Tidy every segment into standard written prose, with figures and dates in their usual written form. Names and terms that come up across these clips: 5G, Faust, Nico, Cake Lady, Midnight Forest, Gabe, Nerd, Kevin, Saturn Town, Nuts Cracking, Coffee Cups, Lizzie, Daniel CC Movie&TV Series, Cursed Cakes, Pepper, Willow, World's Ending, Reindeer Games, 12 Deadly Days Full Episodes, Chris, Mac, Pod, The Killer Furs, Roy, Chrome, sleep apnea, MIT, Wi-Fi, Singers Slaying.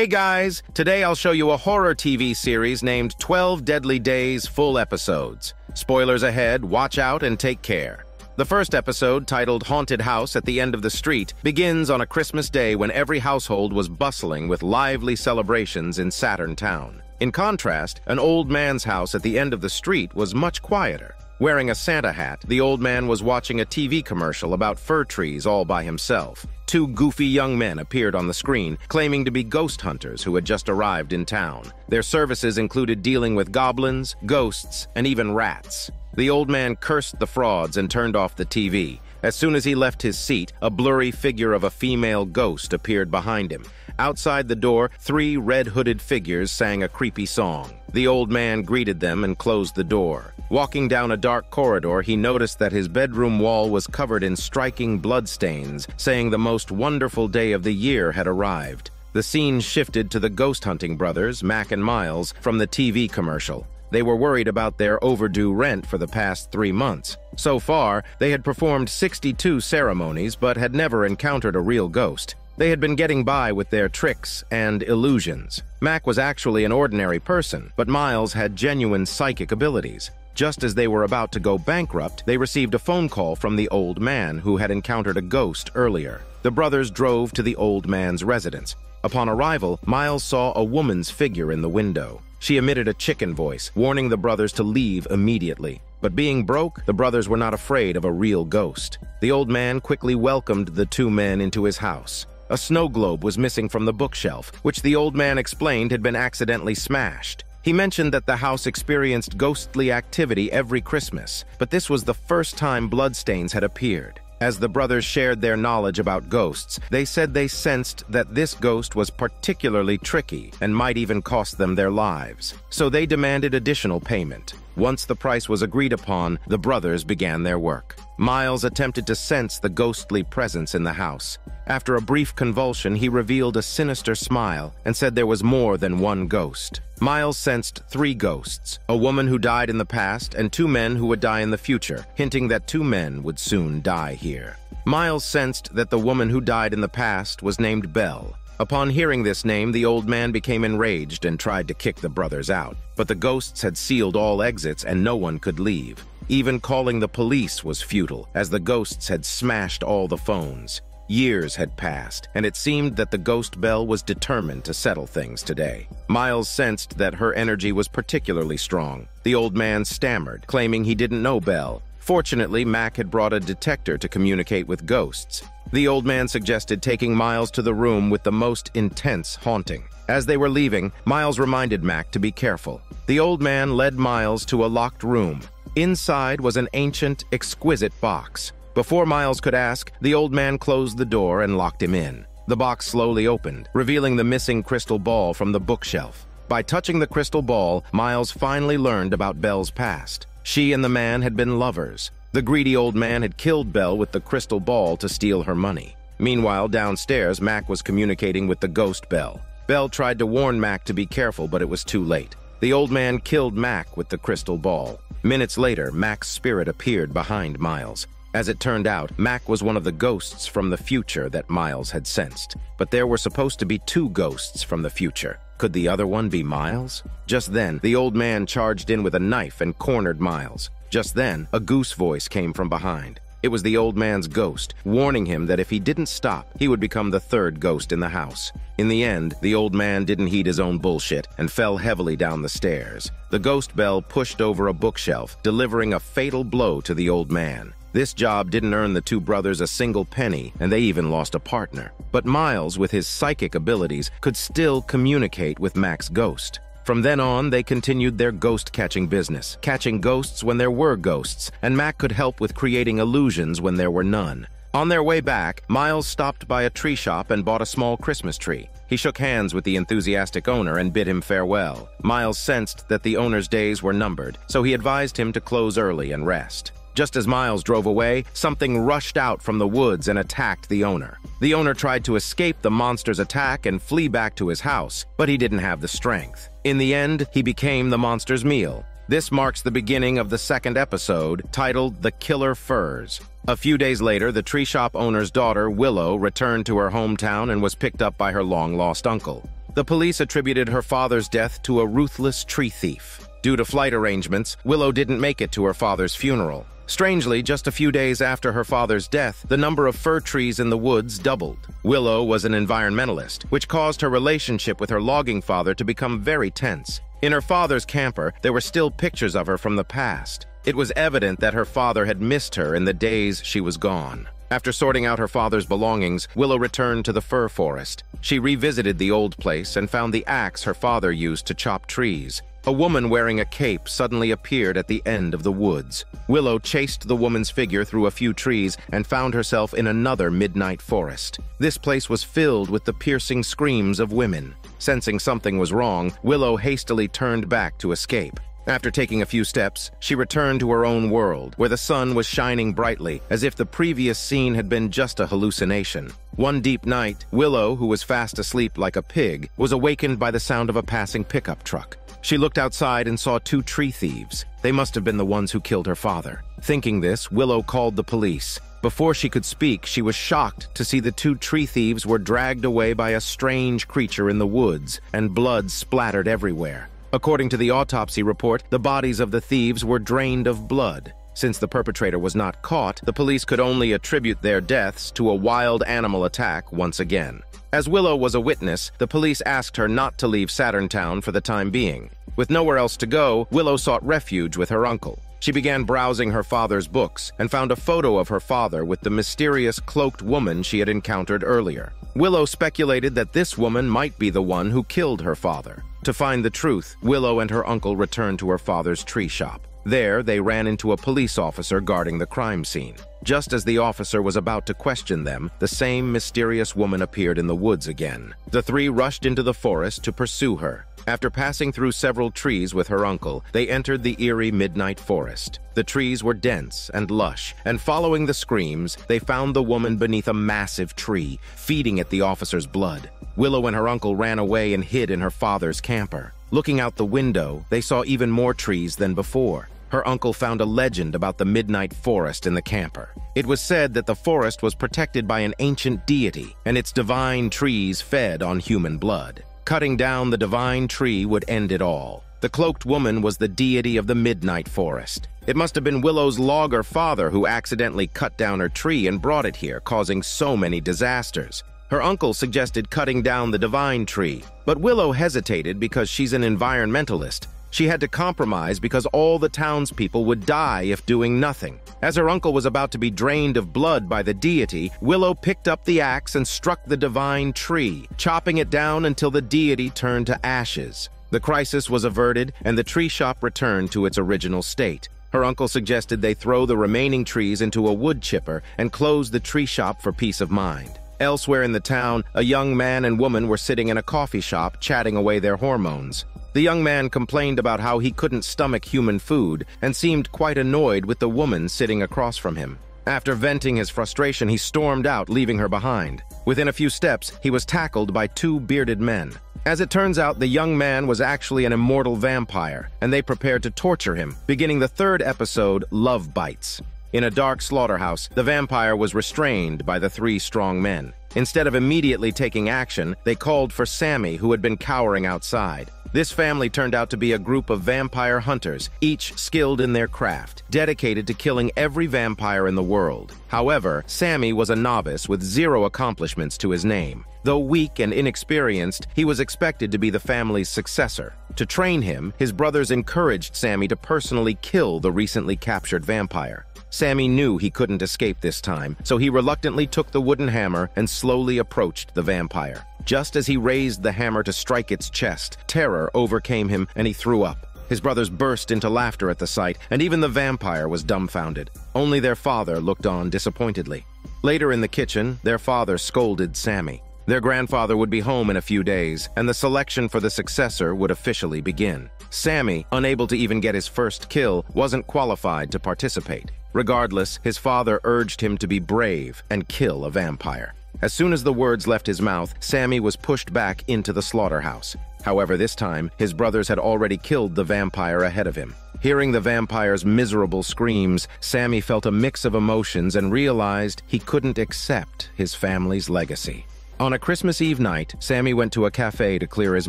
Hey guys, today I'll show you a horror TV series named 12 Deadly Days Full Episodes. Spoilers ahead, watch out and take care. The first episode, titled Haunted House at the End of the Street, begins on a Christmas day when every household was bustling with lively celebrations in Saturn Town. In contrast, an old man's house at the end of the street was much quieter. Wearing a Santa hat, the old man was watching a TV commercial about fir trees all by himself. Two goofy young men appeared on the screen, claiming to be ghost hunters who had just arrived in town. Their services included dealing with goblins, ghosts, and even rats. The old man cursed the frauds and turned off the TV. As soon as he left his seat, a blurry figure of a female ghost appeared behind him. Outside the door, three red-hooded figures sang a creepy song. The old man greeted them and closed the door. Walking down a dark corridor, he noticed that his bedroom wall was covered in striking bloodstains, saying the most wonderful day of the year had arrived. The scene shifted to the ghost-hunting brothers, Mac and Miles, from the TV commercial. They were worried about their overdue rent for the past 3 months. So far, they had performed 62 ceremonies but had never encountered a real ghost. They had been getting by with their tricks and illusions. Mac was actually an ordinary person, but Miles had genuine psychic abilities. Just as they were about to go bankrupt, they received a phone call from the old man who had encountered a ghost earlier. The brothers drove to the old man's residence. Upon arrival, Miles saw a woman's figure in the window. She emitted a chicken voice, warning the brothers to leave immediately. But being broke, the brothers were not afraid of a real ghost. The old man quickly welcomed the two men into his house. A snow globe was missing from the bookshelf, which the old man explained had been accidentally smashed. He mentioned that the house experienced ghostly activity every Christmas, but this was the first time bloodstains had appeared. As the brothers shared their knowledge about ghosts, they said they sensed that this ghost was particularly tricky and might even cost them their lives. So they demanded additional payment. Once the price was agreed upon, the brothers began their work. Miles attempted to sense the ghostly presence in the house. After a brief convulsion, he revealed a sinister smile and said there was more than one ghost. Miles sensed three ghosts, a woman who died in the past and two men who would die in the future, hinting that two men would soon die here. Miles sensed that the woman who died in the past was named Belle. Upon hearing this name, the old man became enraged and tried to kick the brothers out, but the ghosts had sealed all exits and no one could leave. Even calling the police was futile, as the ghosts had smashed all the phones. Years had passed, and it seemed that the ghost Belle was determined to settle things today. Miles sensed that her energy was particularly strong. The old man stammered, claiming he didn't know Belle. Fortunately, Mac had brought a detector to communicate with ghosts. The old man suggested taking Miles to the room with the most intense haunting. As they were leaving, Miles reminded Mac to be careful. The old man led Miles to a locked room. Inside was an ancient, exquisite box. Before Miles could ask, the old man closed the door and locked him in. The box slowly opened, revealing the missing crystal ball from the bookshelf. By touching the crystal ball, Miles finally learned about Belle's past. She and the man had been lovers. The greedy old man had killed Belle with the crystal ball to steal her money. Meanwhile, downstairs, Mac was communicating with the ghost Belle. Belle tried to warn Mac to be careful, but it was too late. The old man killed Mac with the crystal ball. Minutes later, Mac's spirit appeared behind Miles. As it turned out, Mac was one of the ghosts from the future that Miles had sensed. But there were supposed to be two ghosts from the future. Could the other one be Miles? Just then, the old man charged in with a knife and cornered Miles. Just then, a goose voice came from behind. It was the old man's ghost, warning him that if he didn't stop, he would become the third ghost in the house. In the end, the old man didn't heed his own bullshit and fell heavily down the stairs. The ghost Belle pushed over a bookshelf, delivering a fatal blow to the old man. This job didn't earn the two brothers a single penny, and they even lost a partner. But Miles, with his psychic abilities, could still communicate with Mac's ghost. From then on, they continued their ghost-catching business, catching ghosts when there were ghosts, and Mac could help with creating illusions when there were none. On their way back, Miles stopped by a tree shop and bought a small Christmas tree. He shook hands with the enthusiastic owner and bid him farewell. Miles sensed that the owner's days were numbered, so he advised him to close early and rest. Just as Miles drove away, something rushed out from the woods and attacked the owner. The owner tried to escape the monster's attack and flee back to his house, but he didn't have the strength. In the end, he became the monster's meal. This marks the beginning of the second episode, titled The Killer Furs. A few days later, the tree shop owner's daughter, Willow, returned to her hometown and was picked up by her long-lost uncle. The police attributed her father's death to a ruthless tree thief. Due to flight arrangements, Willow didn't make it to her father's funeral. Strangely, just a few days after her father's death, the number of fir trees in the woods doubled. Willow was an environmentalist, which caused her relationship with her logging father to become very tense. In her father's camper, there were still pictures of her from the past. It was evident that her father had missed her in the days she was gone. After sorting out her father's belongings, Willow returned to the fir forest. She revisited the old place and found the axe her father used to chop trees. A woman wearing a cape suddenly appeared at the end of the woods. Willow chased the woman's figure through a few trees and found herself in another midnight forest. This place was filled with the piercing screams of women. Sensing something was wrong, Willow hastily turned back to escape. After taking a few steps, she returned to her own world, where the sun was shining brightly, as if the previous scene had been just a hallucination. One deep night, Willow, who was fast asleep like a pig, was awakened by the sound of a passing pickup truck. She looked outside and saw two tree thieves. They must have been the ones who killed her father. Thinking this, Willow called the police. Before she could speak, she was shocked to see the two tree thieves were dragged away by a strange creature in the woods, and blood splattered everywhere. According to the autopsy report, the bodies of the thieves were drained of blood. Since the perpetrator was not caught, the police could only attribute their deaths to a wild animal attack once again. As Willow was a witness, the police asked her not to leave Saturn Town for the time being. With nowhere else to go, Willow sought refuge with her uncle. She began browsing her father's books and found a photo of her father with the mysterious cloaked woman she had encountered earlier. Willow speculated that this woman might be the one who killed her father. To find the truth, Willow and her uncle returned to her father's tree shop. There, they ran into a police officer guarding the crime scene. Just as the officer was about to question them, the same mysterious woman appeared in the woods again. The three rushed into the forest to pursue her. After passing through several trees with her uncle, they entered the eerie midnight forest. The trees were dense and lush, and following the screams, they found the woman beneath a massive tree, feeding at the officer's blood. Willow and her uncle ran away and hid in her father's camper. Looking out the window, they saw even more trees than before. Her uncle found a legend about the midnight forest in the camper. It was said that the forest was protected by an ancient deity, and its divine trees fed on human blood. Cutting down the divine tree would end it all. The cloaked woman was the deity of the midnight forest. It must have been Willow's logger father who accidentally cut down her tree and brought it here, causing so many disasters. Her uncle suggested cutting down the divine tree, but Willow hesitated because she's an environmentalist. She had to compromise because all the townspeople would die if doing nothing. As her uncle was about to be drained of blood by the deity, Willow picked up the axe and struck the divine tree, chopping it down until the deity turned to ashes. The crisis was averted, and the tree shop returned to its original state. Her uncle suggested they throw the remaining trees into a wood chipper and close the tree shop for peace of mind. Elsewhere in the town, a young man and woman were sitting in a coffee shop chatting away their hormones. The young man complained about how he couldn't stomach human food and seemed quite annoyed with the woman sitting across from him. After venting his frustration, he stormed out, leaving her behind. Within a few steps, he was tackled by two bearded men. As it turns out, the young man was actually an immortal vampire, and they prepared to torture him, beginning the third episode, Love Bites. In a dark slaughterhouse, the vampire was restrained by the three strong men. Instead of immediately taking action, they called for Sammy, who had been cowering outside. This family turned out to be a group of vampire hunters, each skilled in their craft, dedicated to killing every vampire in the world. However, Sammy was a novice with zero accomplishments to his name. Though weak and inexperienced, he was expected to be the family's successor. To train him, his brothers encouraged Sammy to personally kill the recently captured vampire. Sammy knew he couldn't escape this time, so he reluctantly took the wooden hammer and slowly approached the vampire. Just as he raised the hammer to strike its chest, terror overcame him and he threw up. His brothers burst into laughter at the sight, and even the vampire was dumbfounded. Only their father looked on disappointedly. Later in the kitchen, their father scolded Sammy. Their grandfather would be home in a few days, and the selection for the successor would officially begin. Sammy, unable to even get his first kill, wasn't qualified to participate. Regardless, his father urged him to be brave and kill a vampire. As soon as the words left his mouth, Sammy was pushed back into the slaughterhouse. However, this time, his brothers had already killed the vampire ahead of him. Hearing the vampire's miserable screams, Sammy felt a mix of emotions and realized he couldn't accept his family's legacy. On a Christmas Eve night, Sammy went to a cafe to clear his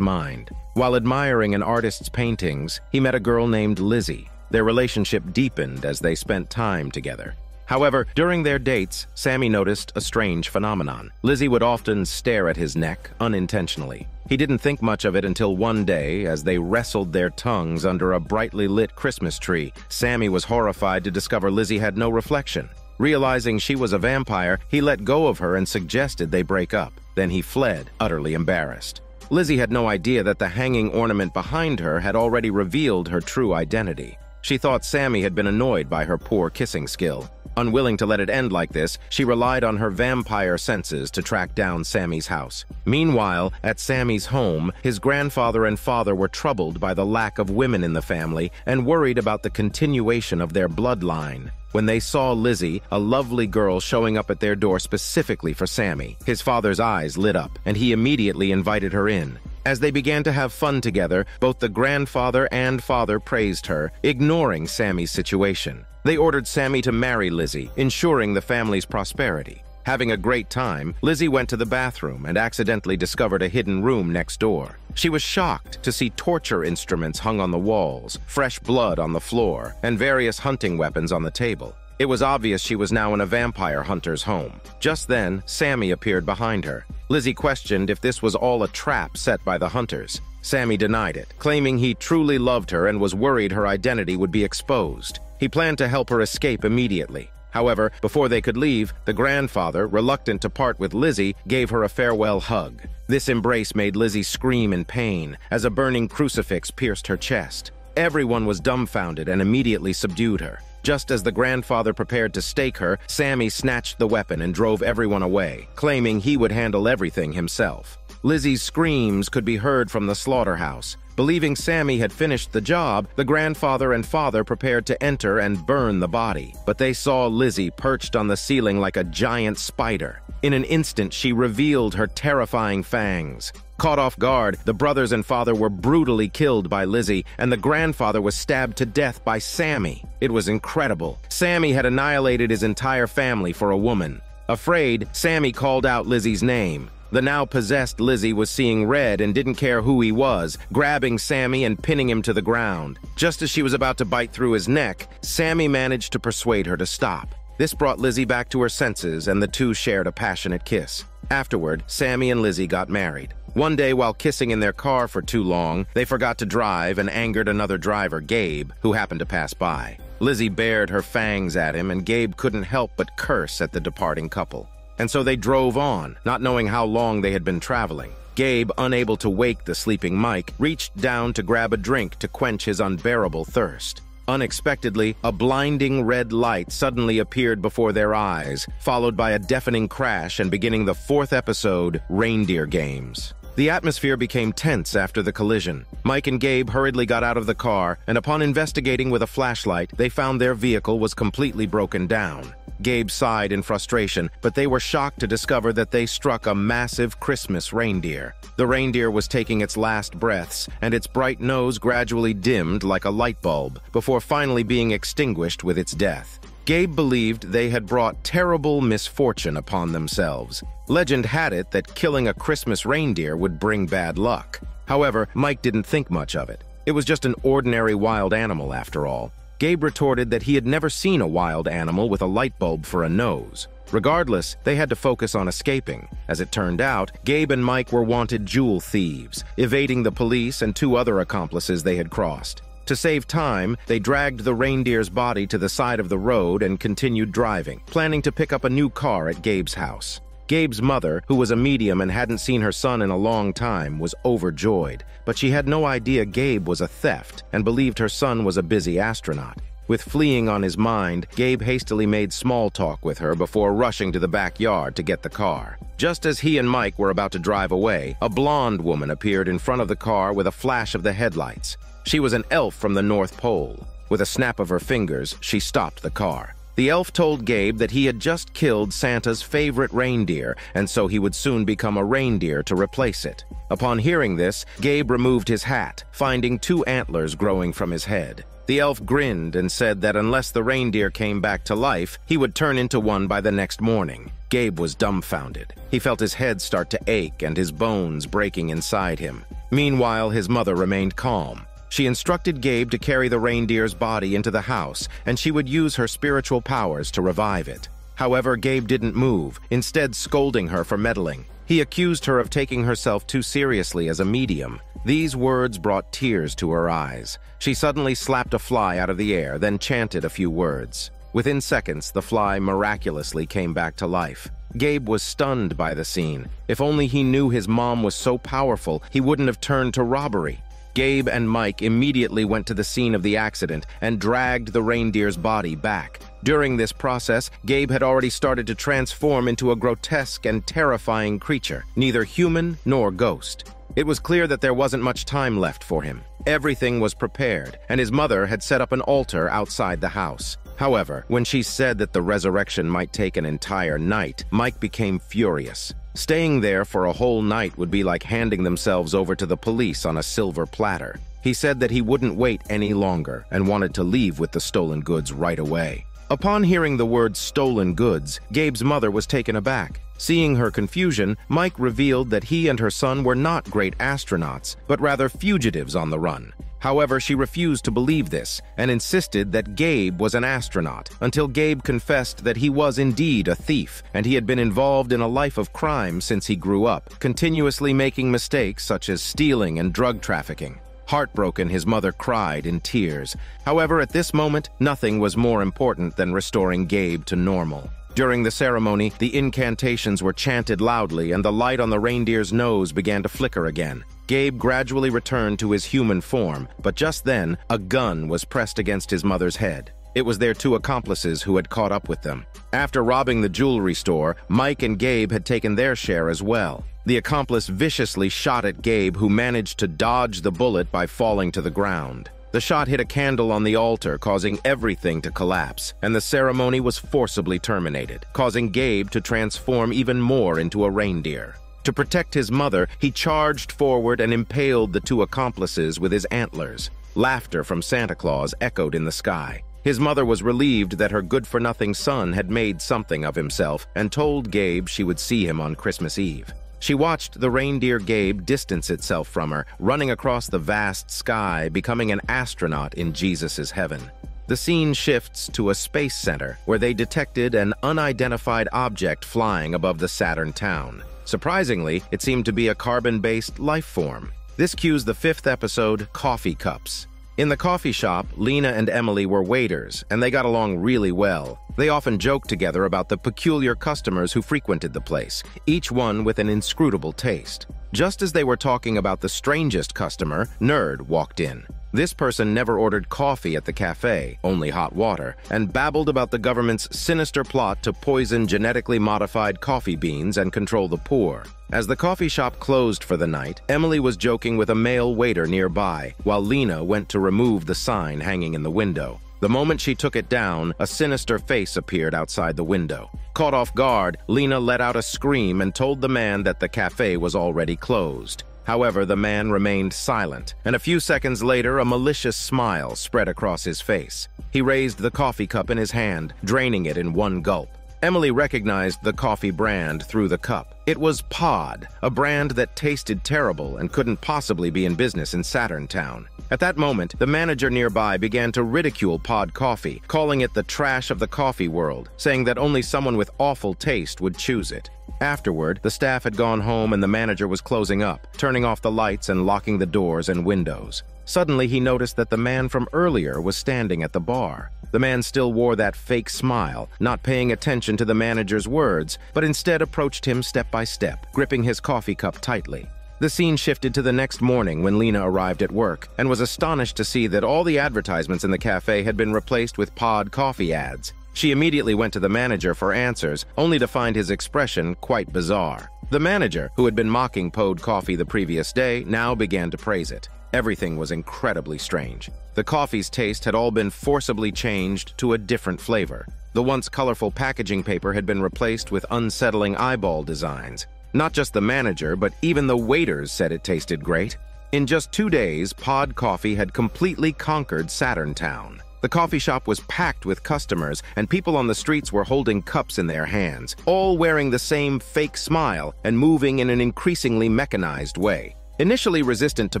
mind. While admiring an artist's paintings, he met a girl named Lizzie. Their relationship deepened as they spent time together. However, during their dates, Sammy noticed a strange phenomenon. Lizzie would often stare at his neck unintentionally. He didn't think much of it until one day, as they wrestled their tongues under a brightly lit Christmas tree, Sammy was horrified to discover Lizzie had no reflection. Realizing she was a vampire, he let go of her and suggested they break up. Then he fled, utterly embarrassed. Lizzie had no idea that the hanging ornament behind her had already revealed her true identity. She thought Sammy had been annoyed by her poor kissing skill. Unwilling to let it end like this, she relied on her vampire senses to track down Sammy's house. Meanwhile, at Sammy's home, his grandfather and father were troubled by the lack of women in the family and worried about the continuation of their bloodline. When they saw Lizzie, a lovely girl, showing up at their door specifically for Sammy, his father's eyes lit up, and he immediately invited her in. As they began to have fun together, both the grandfather and father praised her, ignoring Sammy's situation. They ordered Sammy to marry Lizzie, ensuring the family's prosperity. Having a great time, Lizzie went to the bathroom and accidentally discovered a hidden room next door. She was shocked to see torture instruments hung on the walls, fresh blood on the floor, and various hunting weapons on the table. It was obvious she was now in a vampire hunter's home. Just then, Sammy appeared behind her. Lizzie questioned if this was all a trap set by the hunters. Sammy denied it, claiming he truly loved her and was worried her identity would be exposed. He planned to help her escape immediately. However, before they could leave, the grandfather, reluctant to part with Lizzie, gave her a farewell hug. This embrace made Lizzie scream in pain as a burning crucifix pierced her chest. Everyone was dumbfounded and immediately subdued her. Just as the grandfather prepared to stake her, Sammy snatched the weapon and drove everyone away, claiming he would handle everything himself. Lizzie's screams could be heard from the slaughterhouse. Believing Sammy had finished the job, the grandfather and father prepared to enter and burn the body. But they saw Lizzie perched on the ceiling like a giant spider. In an instant, she revealed her terrifying fangs. Caught off guard, the brothers and father were brutally killed by Lizzie, and the grandfather was stabbed to death by Sammy. It was incredible. Sammy had annihilated his entire family for a woman. Afraid, Sammy called out Lizzie's name. The now-possessed Lizzie was seeing red and didn't care who he was, grabbing Sammy and pinning him to the ground. Just as she was about to bite through his neck, Sammy managed to persuade her to stop. This brought Lizzie back to her senses, and the two shared a passionate kiss. Afterward, Sammy and Lizzie got married. One day, while kissing in their car for too long, they forgot to drive and angered another driver, Gabe, who happened to pass by. Lizzie bared her fangs at him, and Gabe couldn't help but curse at the departing couple. And so they drove on, not knowing how long they had been traveling. Gabe, unable to wake the sleeping Mike, reached down to grab a drink to quench his unbearable thirst. Unexpectedly, a blinding red light suddenly appeared before their eyes, followed by a deafening crash and beginning the fourth episode, Reindeer Games. The atmosphere became tense after the collision. Mike and Gabe hurriedly got out of the car, and upon investigating with a flashlight, they found their vehicle was completely broken down. Gabe sighed in frustration, but they were shocked to discover that they struck a massive Christmas reindeer. The reindeer was taking its last breaths, and its bright nose gradually dimmed like a light bulb, before finally being extinguished with its death. Gabe believed they had brought terrible misfortune upon themselves. Legend had it that killing a Christmas reindeer would bring bad luck. However, Mike didn't think much of it. It was just an ordinary wild animal, after all. Gabe retorted that he had never seen a wild animal with a light bulb for a nose. Regardless, they had to focus on escaping. As it turned out, Gabe and Mike were wanted jewel thieves, evading the police and two other accomplices they had crossed. To save time, they dragged the reindeer's body to the side of the road and continued driving, planning to pick up a new car at Gabe's house. Gabe's mother, who was a medium and hadn't seen her son in a long time, was overjoyed, but she had no idea Gabe was a theft and believed her son was a busy astronaut. With fleeing on his mind, Gabe hastily made small talk with her before rushing to the backyard to get the car. Just as he and Mike were about to drive away, a blonde woman appeared in front of the car with a flash of the headlights. She was an elf from the North Pole. With a snap of her fingers, she stopped the car. The elf told Gabe that he had just killed Santa's favorite reindeer, and so he would soon become a reindeer to replace it. Upon hearing this, Gabe removed his hat, finding two antlers growing from his head. The elf grinned and said that unless the reindeer came back to life, he would turn into one by the next morning. Gabe was dumbfounded. He felt his head start to ache and his bones breaking inside him. Meanwhile, his mother remained calm. She instructed Gabe to carry the reindeer's body into the house, and she would use her spiritual powers to revive it. However, Gabe didn't move, instead scolding her for meddling. He accused her of taking herself too seriously as a medium. These words brought tears to her eyes. She suddenly slapped a fly out of the air, then chanted a few words. Within seconds, the fly miraculously came back to life. Gabe was stunned by the scene. If only he knew his mom was so powerful, he wouldn't have turned to robbery. Gabe and Mike immediately went to the scene of the accident and dragged the reindeer's body back. During this process, Gabe had already started to transform into a grotesque and terrifying creature, neither human nor ghost. It was clear that there wasn't much time left for him. Everything was prepared, and his mother had set up an altar outside the house. However, when she said that the resurrection might take an entire night, Mike became furious. Staying there for a whole night would be like handing themselves over to the police on a silver platter. He said that he wouldn't wait any longer and wanted to leave with the stolen goods right away. Upon hearing the word stolen goods, Gabe's mother was taken aback. Seeing her confusion, Mike revealed that he and her son were not great astronauts, but rather fugitives on the run. However, she refused to believe this and insisted that Gabe was an astronaut, until Gabe confessed that he was indeed a thief and he had been involved in a life of crime since he grew up, continuously making mistakes such as stealing and drug trafficking. Heartbroken, his mother cried in tears. However, at this moment, nothing was more important than restoring Gabe to normal. During the ceremony, the incantations were chanted loudly and the light on the reindeer's nose began to flicker again. Gabe gradually returned to his human form, but just then, a gun was pressed against his mother's head. It was their two accomplices who had caught up with them. After robbing the jewelry store, Mike and Gabe had taken their share as well. The accomplice viciously shot at Gabe, who managed to dodge the bullet by falling to the ground. The shot hit a candle on the altar, causing everything to collapse, and the ceremony was forcibly terminated, causing Gabe to transform even more into a reindeer. To protect his mother, he charged forward and impaled the two accomplices with his antlers. Laughter from Santa Claus echoed in the sky. His mother was relieved that her good-for-nothing son had made something of himself and told Gabe she would see him on Christmas Eve. She watched the reindeer Gabe distance itself from her, running across the vast sky, becoming an astronaut in Jesus' heaven. The scene shifts to a space center, where they detected an unidentified object flying above the Saturn Town. Surprisingly, it seemed to be a carbon-based life form. This cues the 5th episode, Coffee Cups. In the coffee shop, Lena and Emily were waiters, and they got along really well. They often joked together about the peculiar customers who frequented the place, each one with an inscrutable taste. Just as they were talking about the strangest customer, Nerd walked in. This person never ordered coffee at the cafe, only hot water, and babbled about the government's sinister plot to poison genetically modified coffee beans and control the poor. As the coffee shop closed for the night, Emily was joking with a male waiter nearby, while Lena went to remove the sign hanging in the window. The moment she took it down, a sinister face appeared outside the window. Caught off guard, Lena let out a scream and told the man that the cafe was already closed. However, the man remained silent, and a few seconds later, a malicious smile spread across his face. He raised the coffee cup in his hand, draining it in one gulp. Emily recognized the coffee brand through the cup. It was Pod, a brand that tasted terrible and couldn't possibly be in business in Saturn Town. At that moment, the manager nearby began to ridicule Pod Coffee, calling it the trash of the coffee world, saying that only someone with awful taste would choose it. Afterward, the staff had gone home and the manager was closing up, turning off the lights and locking the doors and windows. Suddenly, he noticed that the man from earlier was standing at the bar. The man still wore that fake smile, not paying attention to the manager's words, but instead approached him step by step, gripping his coffee cup tightly. The scene shifted to the next morning when Lena arrived at work and was astonished to see that all the advertisements in the cafe had been replaced with Pod Coffee ads. She immediately went to the manager for answers, only to find his expression quite bizarre. The manager, who had been mocking Pod Coffee the previous day, now began to praise it. Everything was incredibly strange. The coffee's taste had all been forcibly changed to a different flavor. The once colorful packaging paper had been replaced with unsettling eyeball designs. Not just the manager, but even the waiters said it tasted great. In just 2 days, Pod Coffee had completely conquered Saturn Town. The coffee shop was packed with customers, and people on the streets were holding cups in their hands, all wearing the same fake smile and moving in an increasingly mechanized way. Initially resistant to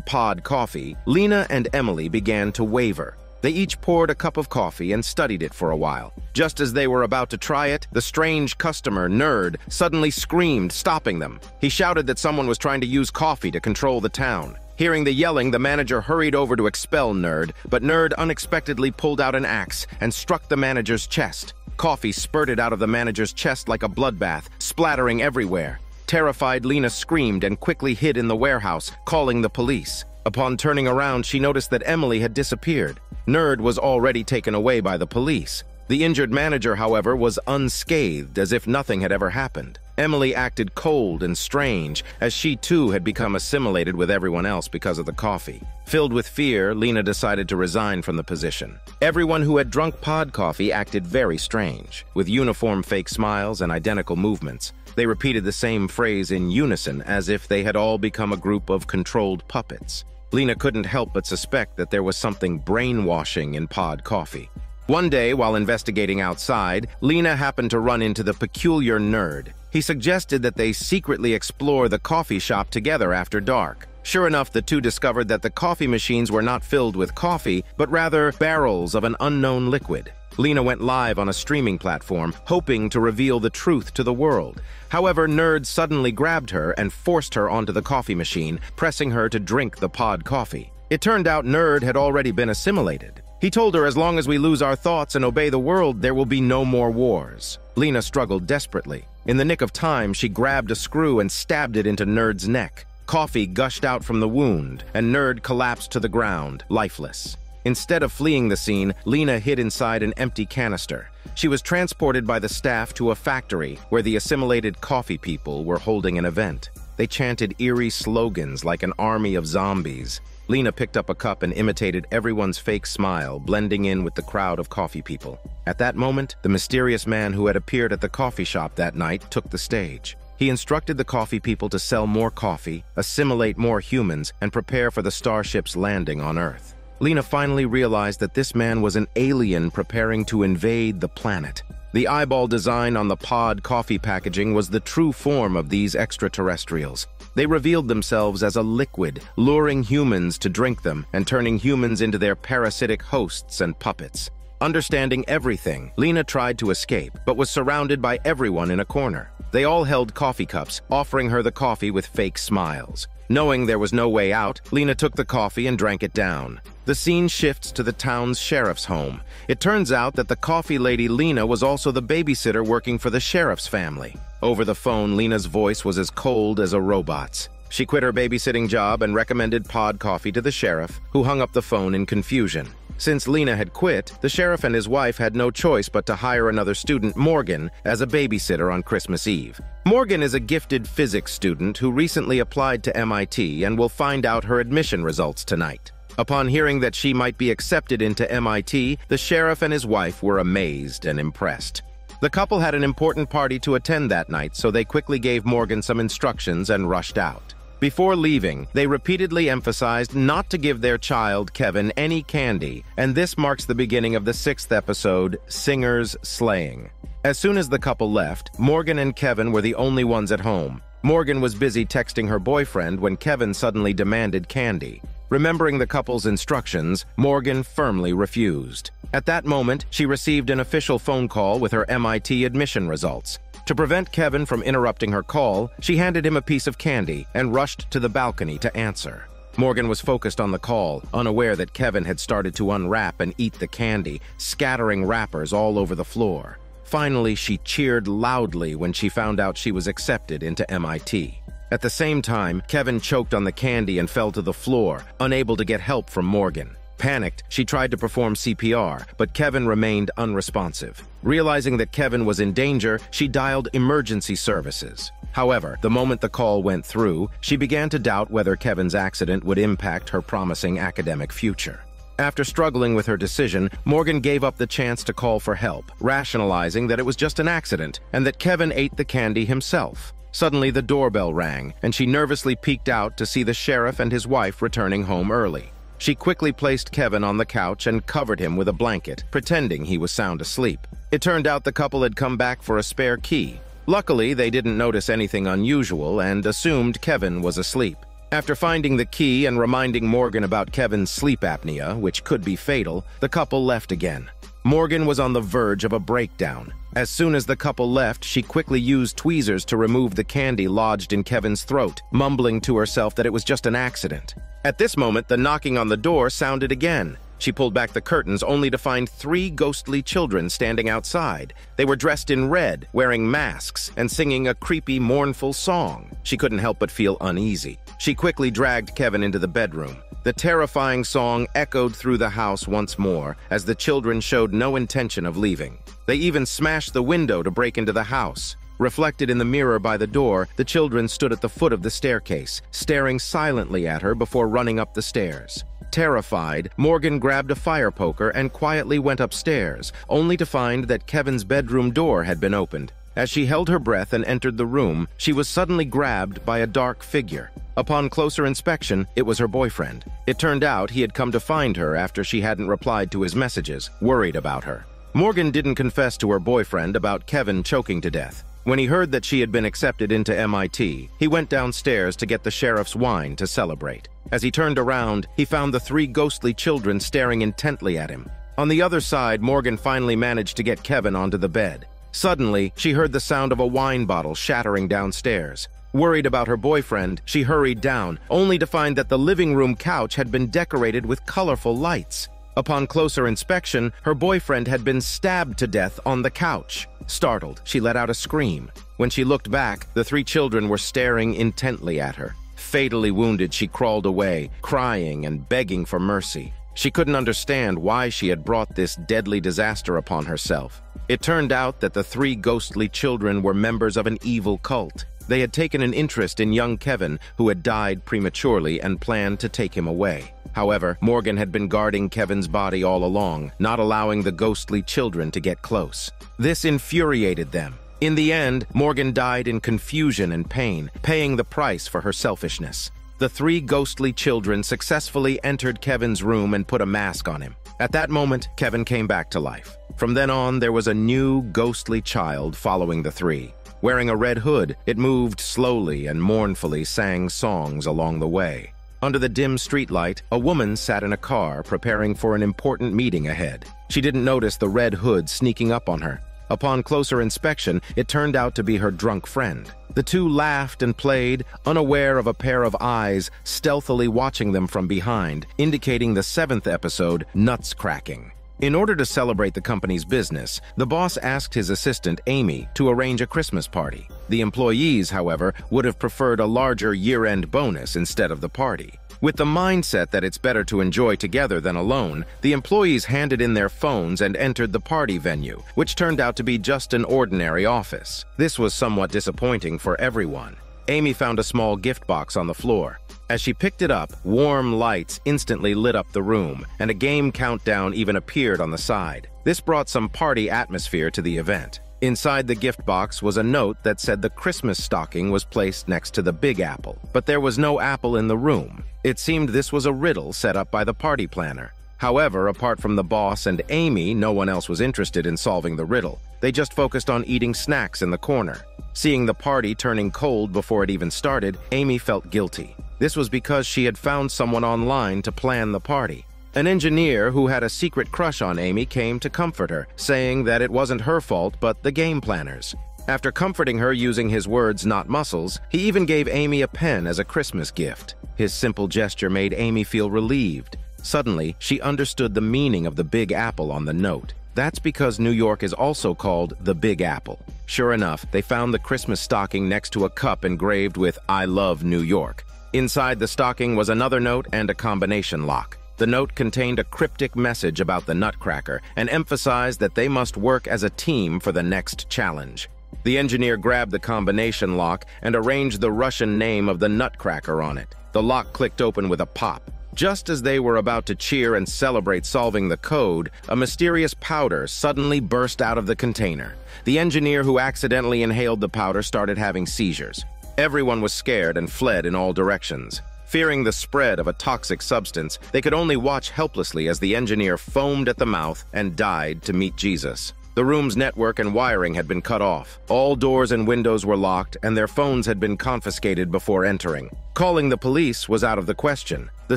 Pod Coffee, Lena and Emily began to waver. They each poured a cup of coffee and studied it for a while. Just as they were about to try it, the strange customer, Nerd, suddenly screamed, stopping them. He shouted that someone was trying to use coffee to control the town. Hearing the yelling, the manager hurried over to expel Nerd, but Nerd unexpectedly pulled out an axe and struck the manager's chest. Coffee spurted out of the manager's chest like a bloodbath, splattering everywhere. Terrified, Lena screamed and quickly hid in the warehouse, calling the police. Upon turning around, she noticed that Emily had disappeared. Nerd was already taken away by the police. The injured manager, however, was unscathed, as if nothing had ever happened. Emily acted cold and strange, as she too had become assimilated with everyone else because of the coffee. Filled with fear, Lena decided to resign from the position. Everyone who had drunk Pod Coffee acted very strange, with uniform fake smiles and identical movements. They repeated the same phrase in unison, as if they had all become a group of controlled puppets. Lena couldn't help but suspect that there was something brainwashing in Pod Coffee. One day, while investigating outside, Lena happened to run into the peculiar Nerd. He suggested that they secretly explore the coffee shop together after dark. Sure enough, the two discovered that the coffee machines were not filled with coffee, but rather barrels of an unknown liquid. Lena went live on a streaming platform, hoping to reveal the truth to the world. However, Nerd suddenly grabbed her and forced her onto the coffee machine, pressing her to drink the Pod Coffee. It turned out Nerd had already been assimilated. He told her, as long as we lose our thoughts and obey the world, there will be no more wars. Lena struggled desperately. In the nick of time, she grabbed a screw and stabbed it into Nerd's neck. Coffee gushed out from the wound, and Nerd collapsed to the ground, lifeless. Instead of fleeing the scene, Lena hid inside an empty canister. She was transported by the staff to a factory where the assimilated coffee people were holding an event. They chanted eerie slogans like an army of zombies. Lena picked up a cup and imitated everyone's fake smile, blending in with the crowd of coffee people. At that moment, the mysterious man who had appeared at the coffee shop that night took the stage. He instructed the coffee people to sell more coffee, assimilate more humans, and prepare for the starship's landing on Earth. Lena finally realized that this man was an alien preparing to invade the planet. The eyeball design on the Pod Coffee packaging was the true form of these extraterrestrials. They revealed themselves as a liquid, luring humans to drink them and turning humans into their parasitic hosts and puppets. Understanding everything, Lena tried to escape, but was surrounded by everyone in a corner. They all held coffee cups, offering her the coffee with fake smiles. Knowing there was no way out, Lena took the coffee and drank it down. The scene shifts to the town's sheriff's home. It turns out that the coffee lady Lena was also the babysitter working for the sheriff's family. Over the phone, Lena's voice was as cold as a robot's. She quit her babysitting job and recommended Pod Coffee to the sheriff, who hung up the phone in confusion. Since Lena had quit, the sheriff and his wife had no choice but to hire another student, Morgan, as a babysitter on Christmas Eve. Morgan is a gifted physics student who recently applied to MIT and will find out her admission results tonight. Upon hearing that she might be accepted into MIT, the sheriff and his wife were amazed and impressed. The couple had an important party to attend that night, so they quickly gave Morgan some instructions and rushed out. Before leaving, they repeatedly emphasized not to give their child, Kevin, any candy, and this marks the beginning of the 6th episode, Singers Slaying. As soon as the couple left, Morgan and Kevin were the only ones at home. Morgan was busy texting her boyfriend when Kevin suddenly demanded candy. Remembering the couple's instructions, Morgan firmly refused. At that moment, she received an official phone call with her MIT admission results. To prevent Kevin from interrupting her call, she handed him a piece of candy and rushed to the balcony to answer. Morgan was focused on the call, unaware that Kevin had started to unwrap and eat the candy, scattering wrappers all over the floor. Finally, she cheered loudly when she found out she was accepted into MIT. At the same time, Kevin choked on the candy and fell to the floor, unable to get help from Morgan. Panicked, she tried to perform CPR, but Kevin remained unresponsive. Realizing that Kevin was in danger, she dialed emergency services. However, the moment the call went through, she began to doubt whether Kevin's accident would impact her promising academic future. After struggling with her decision, Morgan gave up the chance to call for help, rationalizing that it was just an accident and that Kevin ate the candy himself. Suddenly, the doorbell rang, and she nervously peeked out to see the sheriff and his wife returning home early. She quickly placed Kevin on the couch and covered him with a blanket, pretending he was sound asleep. It turned out the couple had come back for a spare key. Luckily, they didn't notice anything unusual and assumed Kevin was asleep. After finding the key and reminding Morgan about Kevin's sleep apnea, which could be fatal, the couple left again. Morgan was on the verge of a breakdown. As soon as the couple left, she quickly used tweezers to remove the candy lodged in Kevin's throat, mumbling to herself that it was just an accident. At this moment, the knocking on the door sounded again. She pulled back the curtains only to find three ghostly children standing outside. They were dressed in red, wearing masks, and singing a creepy, mournful song. She couldn't help but feel uneasy. She quickly dragged Kevin into the bedroom. The terrifying song echoed through the house once more, as the children showed no intention of leaving. They even smashed the window to break into the house. Reflected in the mirror by the door, the children stood at the foot of the staircase, staring silently at her before running up the stairs. Terrified, Morgan grabbed a fire poker and quietly went upstairs, only to find that Kevin's bedroom door had been opened. As she held her breath and entered the room, she was suddenly grabbed by a dark figure. Upon closer inspection, it was her boyfriend. It turned out he had come to find her after she hadn't replied to his messages, worried about her. Morgan didn't confess to her boyfriend about Kevin choking to death. When he heard that she had been accepted into MIT, he went downstairs to get the sheriff's wine to celebrate. As he turned around, he found the three ghostly children staring intently at him. On the other side, Morgan finally managed to get Kevin onto the bed. Suddenly, she heard the sound of a wine bottle shattering downstairs. Worried about her boyfriend, she hurried down, only to find that the living room couch had been decorated with colorful lights. Upon closer inspection, her boyfriend had been stabbed to death on the couch. Startled, she let out a scream. When she looked back, the three children were staring intently at her. Fatally wounded, she crawled away, crying and begging for mercy. She couldn't understand why she had brought this deadly disaster upon herself. It turned out that the three ghostly children were members of an evil cult. They had taken an interest in young Kevin, who had died prematurely, and planned to take him away. However, Morgan had been guarding Kevin's body all along, not allowing the ghostly children to get close. This infuriated them. In the end, Morgan died in confusion and pain, paying the price for her selfishness. The three ghostly children successfully entered Kevin's room and put a mask on him. At that moment, Kevin came back to life. From then on, there was a new ghostly child following the three. Wearing a red hood, it moved slowly and mournfully sang songs along the way. Under the dim streetlight, a woman sat in a car preparing for an important meeting ahead. She didn't notice the red hood sneaking up on her. Upon closer inspection, it turned out to be her drunk friend. The two laughed and played, unaware of a pair of eyes stealthily watching them from behind, indicating the 7th episode, Nuts Cracking. In order to celebrate the company's business, the boss asked his assistant, Amy, to arrange a Christmas party. The employees, however, would have preferred a larger year-end bonus instead of the party. With the mindset that it's better to enjoy together than alone, the employees handed in their phones and entered the party venue, which turned out to be just an ordinary office. This was somewhat disappointing for everyone. Amy found a small gift box on the floor. As she picked it up, warm lights instantly lit up the room, and a game countdown even appeared on the side. This brought some party atmosphere to the event. Inside the gift box was a note that said the Christmas stocking was placed next to the Big Apple, but there was no apple in the room. It seemed this was a riddle set up by the party planner. However, apart from the boss and Amy, no one else was interested in solving the riddle. They just focused on eating snacks in the corner. Seeing the party turning cold before it even started, Amy felt guilty. This was because she had found someone online to plan the party. An engineer who had a secret crush on Amy came to comfort her, saying that it wasn't her fault but the game planners. After comforting her using his words, not muscles, he even gave Amy a pen as a Christmas gift. His simple gesture made Amy feel relieved. Suddenly, she understood the meaning of the Big Apple on the note. That's because New York is also called the Big Apple. Sure enough, they found the Christmas stocking next to a cup engraved with "I love New York." Inside the stocking was another note and a combination lock. The note contained a cryptic message about the Nutcracker and emphasized that they must work as a team for the next challenge. The engineer grabbed the combination lock and arranged the Russian name of the Nutcracker on it. The lock clicked open with a pop. Just as they were about to cheer and celebrate solving the code, a mysterious powder suddenly burst out of the container. The engineer who accidentally inhaled the powder started having seizures. Everyone was scared and fled in all directions. Fearing the spread of a toxic substance, they could only watch helplessly as the engineer foamed at the mouth and died to meet Jesus. The room's network and wiring had been cut off. All doors and windows were locked, and their phones had been confiscated before entering. Calling the police was out of the question. The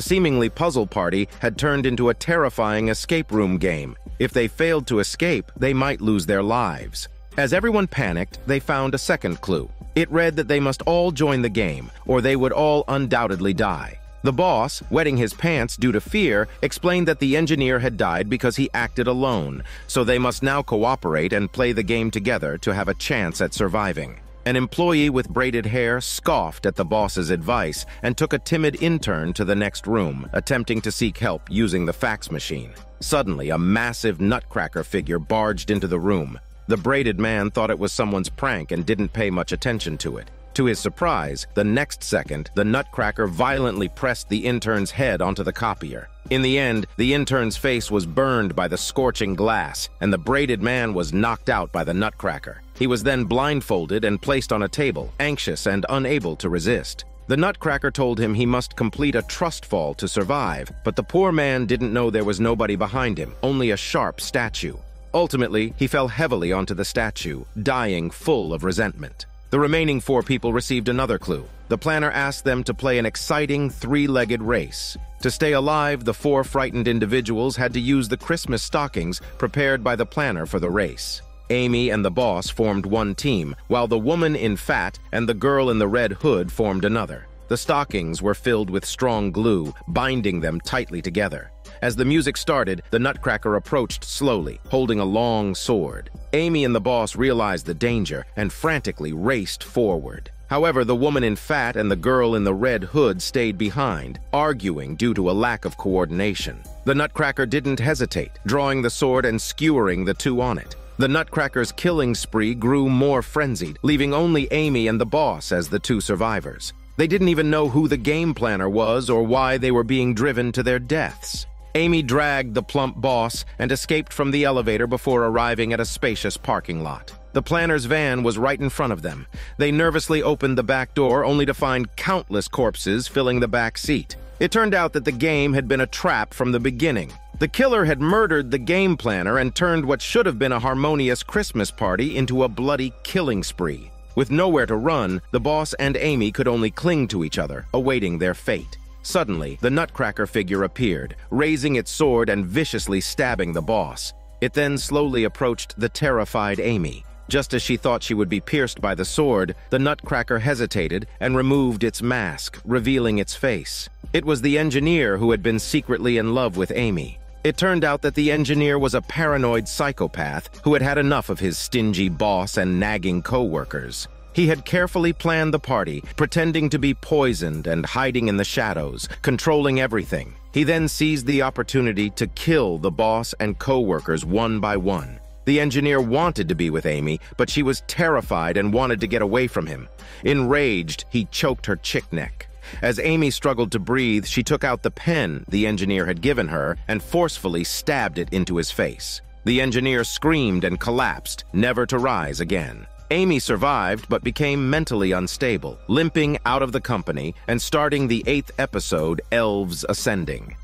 seemingly puzzle party had turned into a terrifying escape room game. If they failed to escape, they might lose their lives. As everyone panicked, they found a second clue. It read that they must all join the game, or they would all undoubtedly die. The boss, wetting his pants due to fear, explained that the engineer had died because he acted alone, so they must now cooperate and play the game together to have a chance at surviving. An employee with braided hair scoffed at the boss's advice and took a timid intern to the next room, attempting to seek help using the fax machine. Suddenly, a massive nutcracker figure barged into the room. The braided man thought it was someone's prank and didn't pay much attention to it. To his surprise, the next second, the nutcracker violently pressed the intern's head onto the copier. In the end, the intern's face was burned by the scorching glass, and the braided man was knocked out by the nutcracker. He was then blindfolded and placed on a table, anxious and unable to resist. The nutcracker told him he must complete a trust fall to survive, but the poor man didn't know there was nobody behind him, only a sharp statue. Ultimately, he fell heavily onto the statue, dying full of resentment. The remaining four people received another clue. The planner asked them to play an exciting three-legged race. To stay alive, the four frightened individuals had to use the Christmas stockings prepared by the planner for the race. Amy and the boss formed one team, while the woman in fat and the girl in the red hood formed another. The stockings were filled with strong glue, binding them tightly together. As the music started, the nutcracker approached slowly, holding a long sword. Amy and the boss realized the danger and frantically raced forward. However, the woman in fat and the girl in the red hood stayed behind, arguing due to a lack of coordination. The nutcracker didn't hesitate, drawing the sword and skewering the two on it. The nutcracker's killing spree grew more frenzied, leaving only Amy and the boss as the two survivors. They didn't even know who the game planner was or why they were being driven to their deaths. Amy dragged the plump boss and escaped from the elevator before arriving at a spacious parking lot. The planner's van was right in front of them. They nervously opened the back door only to find countless corpses filling the back seat. It turned out that the game had been a trap from the beginning. The killer had murdered the game planner and turned what should have been a harmonious Christmas party into a bloody killing spree. With nowhere to run, the boss and Amy could only cling to each other, awaiting their fate. Suddenly, the nutcracker figure appeared, raising its sword and viciously stabbing the boss. It then slowly approached the terrified Amy. Just as she thought she would be pierced by the sword, the nutcracker hesitated and removed its mask, revealing its face. It was the engineer who had been secretly in love with Amy. It turned out that the engineer was a paranoid psychopath who had had enough of his stingy boss and nagging co-workers. He had carefully planned the party, pretending to be poisoned and hiding in the shadows, controlling everything. He then seized the opportunity to kill the boss and co-workers one by one. The engineer wanted to be with Amy, but she was terrified and wanted to get away from him. Enraged, he choked her chick neck. As Amy struggled to breathe, she took out the pen the engineer had given her and forcefully stabbed it into his face. The engineer screamed and collapsed, never to rise again. Amy survived but became mentally unstable, limping out of the company and starting the 8th episode, Elves Ascending.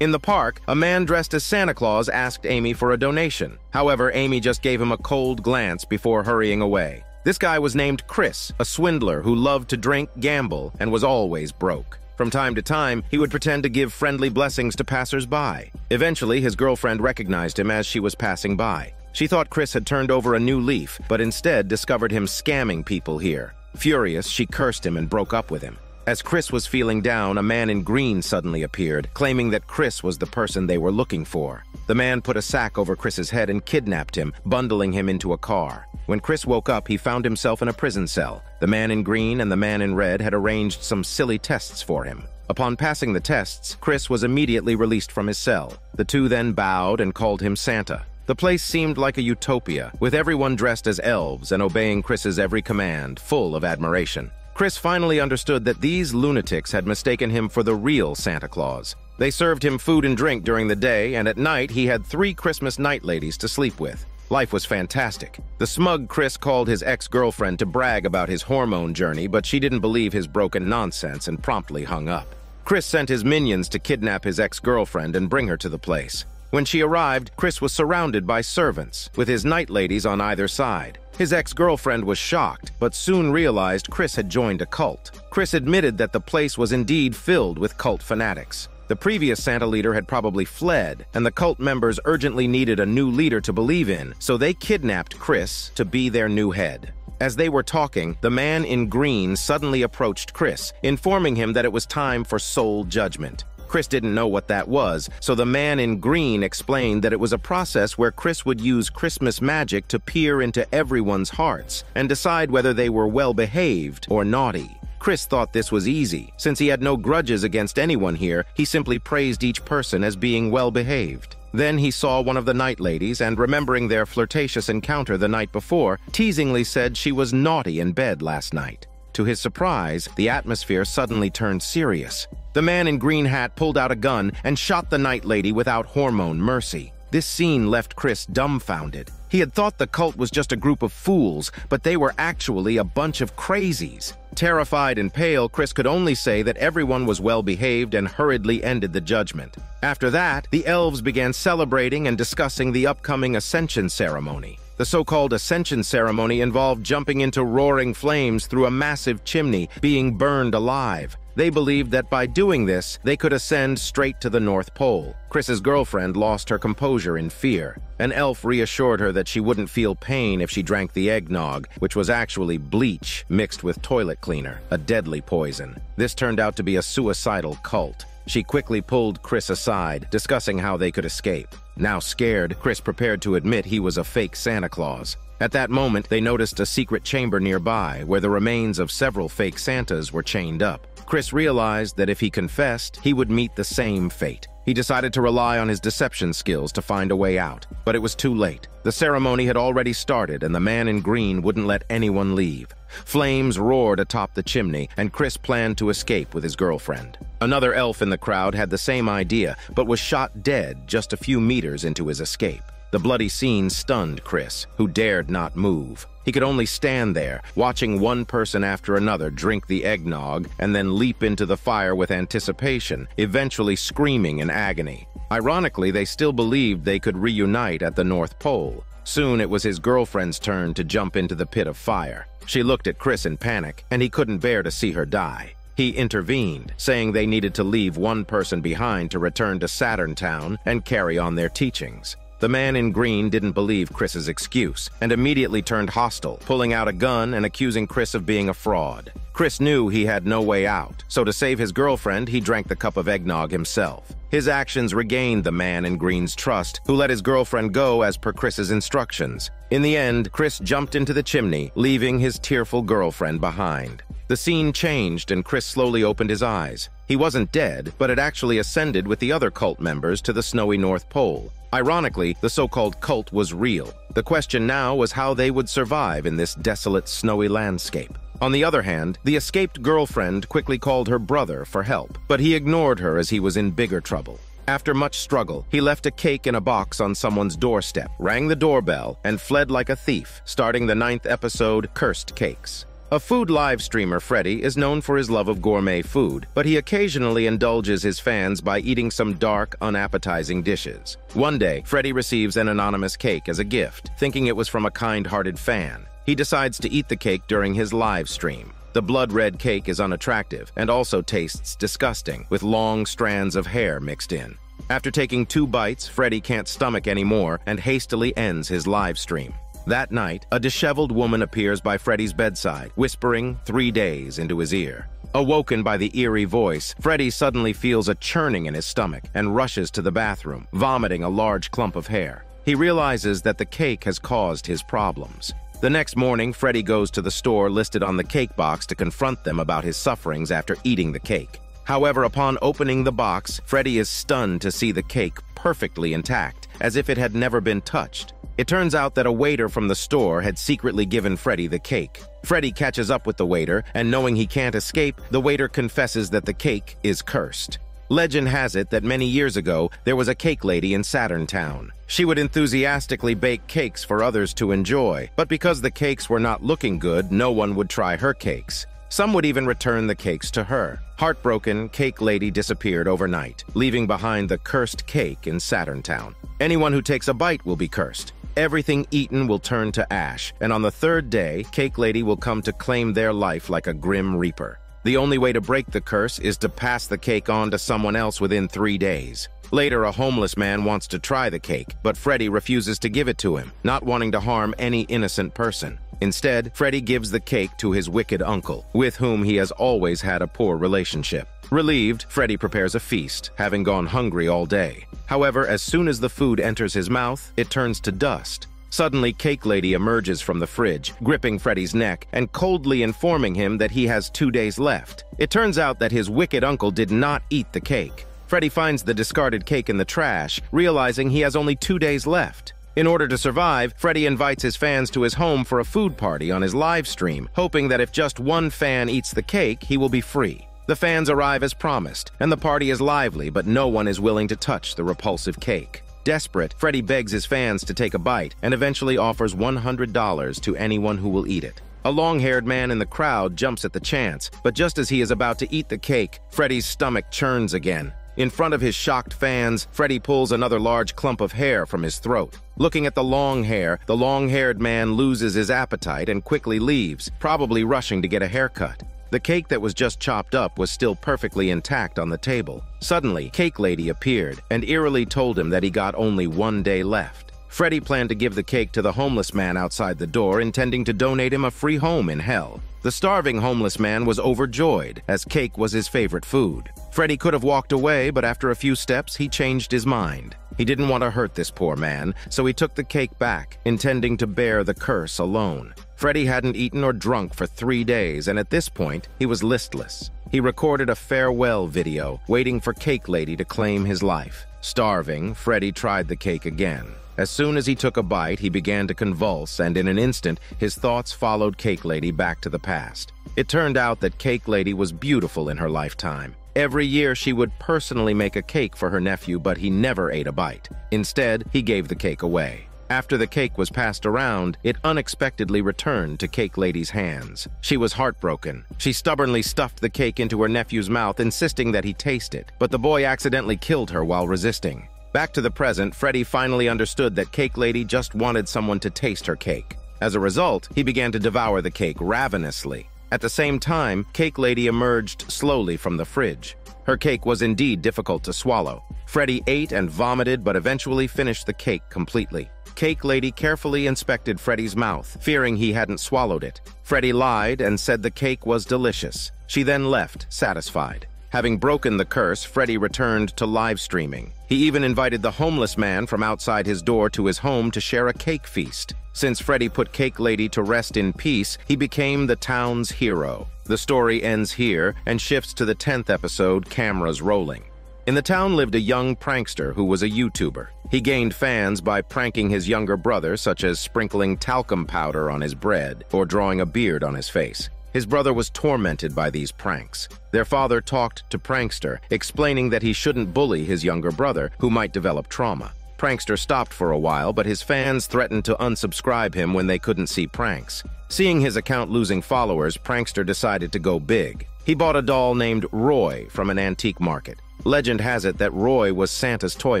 In the park, a man dressed as Santa Claus asked Amy for a donation. However, Amy just gave him a cold glance before hurrying away. This guy was named Chris, a swindler who loved to drink, gamble, and was always broke. From time to time, he would pretend to give friendly blessings to passers-by. Eventually, his girlfriend recognized him as she was passing by. She thought Chris had turned over a new leaf, but instead discovered him scamming people here. Furious, she cursed him and broke up with him. As Chris was feeling down, a man in green suddenly appeared, claiming that Chris was the person they were looking for. The man put a sack over Chris's head and kidnapped him, bundling him into a car. When Chris woke up, he found himself in a prison cell. The man in green and the man in red had arranged some silly tests for him. Upon passing the tests, Chris was immediately released from his cell. The two then bowed and called him Santa. The place seemed like a utopia, with everyone dressed as elves and obeying Chris's every command, full of admiration. Chris finally understood that these lunatics had mistaken him for the real Santa Claus. They served him food and drink during the day, and at night he had 3 Christmas night ladies to sleep with. Life was fantastic. The smug Chris called his ex-girlfriend to brag about his hormone journey, but she didn't believe his broken nonsense and promptly hung up. Chris sent his minions to kidnap his ex-girlfriend and bring her to the place. When she arrived, Chris was surrounded by servants, with his night ladies on either side. His ex-girlfriend was shocked, but soon realized Chris had joined a cult. Chris admitted that the place was indeed filled with cult fanatics. The previous Santa leader had probably fled, and the cult members urgently needed a new leader to believe in, so they kidnapped Chris to be their new head. As they were talking, the man in green suddenly approached Chris, informing him that it was time for soul judgment. Chris didn't know what that was, so the man in green explained that it was a process where Chris would use Christmas magic to peer into everyone's hearts and decide whether they were well-behaved or naughty. Chris thought this was easy. Since he had no grudges against anyone here, he simply praised each person as being well-behaved. Then he saw one of the night ladies and, remembering their flirtatious encounter the night before, teasingly said she was naughty in bed last night. To his surprise, the atmosphere suddenly turned serious. The man in green hat pulled out a gun and shot the night lady without hormone mercy. This scene left Chris dumbfounded. He had thought the cult was just a group of fools, but they were actually a bunch of crazies. Terrified and pale, Chris could only say that everyone was well-behaved and hurriedly ended the judgment. After that, the elves began celebrating and discussing the upcoming ascension ceremony. The so-called ascension ceremony involved jumping into roaring flames through a massive chimney, being burned alive. They believed that by doing this, they could ascend straight to the North Pole. Chris's girlfriend lost her composure in fear. An elf reassured her that she wouldn't feel pain if she drank the eggnog, which was actually bleach mixed with toilet cleaner, a deadly poison. This turned out to be a suicidal cult. She quickly pulled Chris aside, discussing how they could escape. Now scared, Chris prepared to admit he was a fake Santa Claus. At that moment, they noticed a secret chamber nearby, where the remains of several fake Santas were chained up. Chris realized that if he confessed, he would meet the same fate. He decided to rely on his deception skills to find a way out, but it was too late. The ceremony had already started, and the man in green wouldn't let anyone leave. Flames roared atop the chimney, and Chris planned to escape with his girlfriend. Another elf in the crowd had the same idea, but was shot dead just a few meters into his escape. The bloody scene stunned Chris, who dared not move. He could only stand there, watching one person after another drink the eggnog and then leap into the fire with anticipation, eventually screaming in agony. Ironically, they still believed they could reunite at the North Pole. Soon it was his girlfriend's turn to jump into the pit of fire. She looked at Chris in panic, and he couldn't bear to see her die. He intervened, saying they needed to leave one person behind to return to Saturn Town and carry on their teachings. The man in green didn't believe Chris's excuse and immediately turned hostile, pulling out a gun and accusing Chris of being a fraud. Chris knew he had no way out, so to save his girlfriend, he drank the cup of eggnog himself. His actions regained the man in green's trust, who let his girlfriend go as per Chris's instructions. In the end, Chris jumped into the chimney, leaving his tearful girlfriend behind. The scene changed and Chris slowly opened his eyes. He wasn't dead, but had actually ascended with the other cult members to the snowy North Pole. Ironically, the so-called cult was real. The question now was how they would survive in this desolate, snowy landscape. On the other hand, the escaped girlfriend quickly called her brother for help, but he ignored her as he was in bigger trouble. After much struggle, he left a cake in a box on someone's doorstep, rang the doorbell, and fled like a thief, starting the 9th episode, Cursed Cakes. A food live streamer, Freddy, is known for his love of gourmet food, but he occasionally indulges his fans by eating some dark, unappetizing dishes. One day, Freddy receives an anonymous cake as a gift, thinking it was from a kind-hearted fan. He decides to eat the cake during his live stream. The blood-red cake is unattractive and also tastes disgusting, with long strands of hair mixed in. After taking 2 bites, Freddy can't stomach anymore and hastily ends his live stream. That night, a disheveled woman appears by Freddy's bedside, whispering 3 days into his ear. Awoken by the eerie voice, Freddy suddenly feels a churning in his stomach and rushes to the bathroom, vomiting a large clump of hair. He realizes that the cake has caused his problems. The next morning, Freddy goes to the store listed on the cake box to confront them about his sufferings after eating the cake. However, upon opening the box, Freddy is stunned to see the cake perfectly intact, as if it had never been touched. It turns out that a waiter from the store had secretly given Freddy the cake. Freddy catches up with the waiter, and knowing he can't escape, the waiter confesses that the cake is cursed. Legend has it that many years ago, there was a cake lady in Saturn Town. She would enthusiastically bake cakes for others to enjoy, but because the cakes were not looking good, no one would try her cakes. Some would even return the cakes to her. Heartbroken, Cake Lady disappeared overnight, leaving behind the cursed cake in Saturn Town. Anyone who takes a bite will be cursed. Everything eaten will turn to ash, and on the third day, Cake Lady will come to claim their life like a grim reaper. The only way to break the curse is to pass the cake on to someone else within 3 days. Later, a homeless man wants to try the cake, but Freddy refuses to give it to him, not wanting to harm any innocent person. Instead, Freddy gives the cake to his wicked uncle, with whom he has always had a poor relationship. Relieved, Freddy prepares a feast, having gone hungry all day. However, as soon as the food enters his mouth, it turns to dust. Suddenly, Cake Lady emerges from the fridge, gripping Freddy's neck and coldly informing him that he has 2 days left. It turns out that his wicked uncle did not eat the cake. Freddy finds the discarded cake in the trash, realizing he has only 2 days left. In order to survive, Freddy invites his fans to his home for a food party on his live stream, hoping that if just one fan eats the cake, he will be free. The fans arrive as promised, and the party is lively, but no one is willing to touch the repulsive cake. Desperate, Freddy begs his fans to take a bite and eventually offers $100 to anyone who will eat it. A long-haired man in the crowd jumps at the chance, but just as he is about to eat the cake, Freddy's stomach churns again. In front of his shocked fans, Freddy pulls another large clump of hair from his throat. Looking at the long hair, the long-haired man loses his appetite and quickly leaves, probably rushing to get a haircut. The cake that was just chopped up was still perfectly intact on the table. Suddenly, Cake Lady appeared and eerily told him that he got only 1 day left. Freddy planned to give the cake to the homeless man outside the door, intending to donate him a free home in hell. The starving homeless man was overjoyed, as cake was his favorite food. Freddy could have walked away, but after a few steps, he changed his mind. He didn't want to hurt this poor man, so he took the cake back, intending to bear the curse alone. Freddy hadn't eaten or drunk for 3 days, and at this point, he was listless. He recorded a farewell video, waiting for Cake Lady to claim his life. Starving, Freddy tried the cake again. As soon as he took a bite, he began to convulse, and in an instant, his thoughts followed Cake Lady back to the past. It turned out that Cake Lady was beautiful in her lifetime. Every year, she would personally make a cake for her nephew, but he never ate a bite. Instead, he gave the cake away. After the cake was passed around, it unexpectedly returned to Cake Lady's hands. She was heartbroken. She stubbornly stuffed the cake into her nephew's mouth, insisting that he taste it, but the boy accidentally killed her while resisting. Back to the present, Freddy finally understood that Cake Lady just wanted someone to taste her cake. As a result, he began to devour the cake ravenously. At the same time, Cake Lady emerged slowly from the fridge. Her cake was indeed difficult to swallow. Freddy ate and vomited, but eventually finished the cake completely. Cake Lady carefully inspected Freddy's mouth, fearing he hadn't swallowed it. Freddy lied and said the cake was delicious. She then left, satisfied. Having broken the curse, Freddy returned to live streaming. He even invited the homeless man from outside his door to his home to share a cake feast. Since Freddy put Cake Lady to rest in peace, he became the town's hero. The story ends here and shifts to the 10th episode, Cameras Rolling. In the town lived a young prankster who was a YouTuber. He gained fans by pranking his younger brother, such as sprinkling talcum powder on his bread or drawing a beard on his face. His brother was tormented by these pranks. Their father talked to Prankster, explaining that he shouldn't bully his younger brother, who might develop trauma. Prankster stopped for a while, but his fans threatened to unsubscribe him when they couldn't see pranks. Seeing his account losing followers, Prankster decided to go big. He bought a doll named Roy from an antique market. Legend has it that Roy was Santa's toy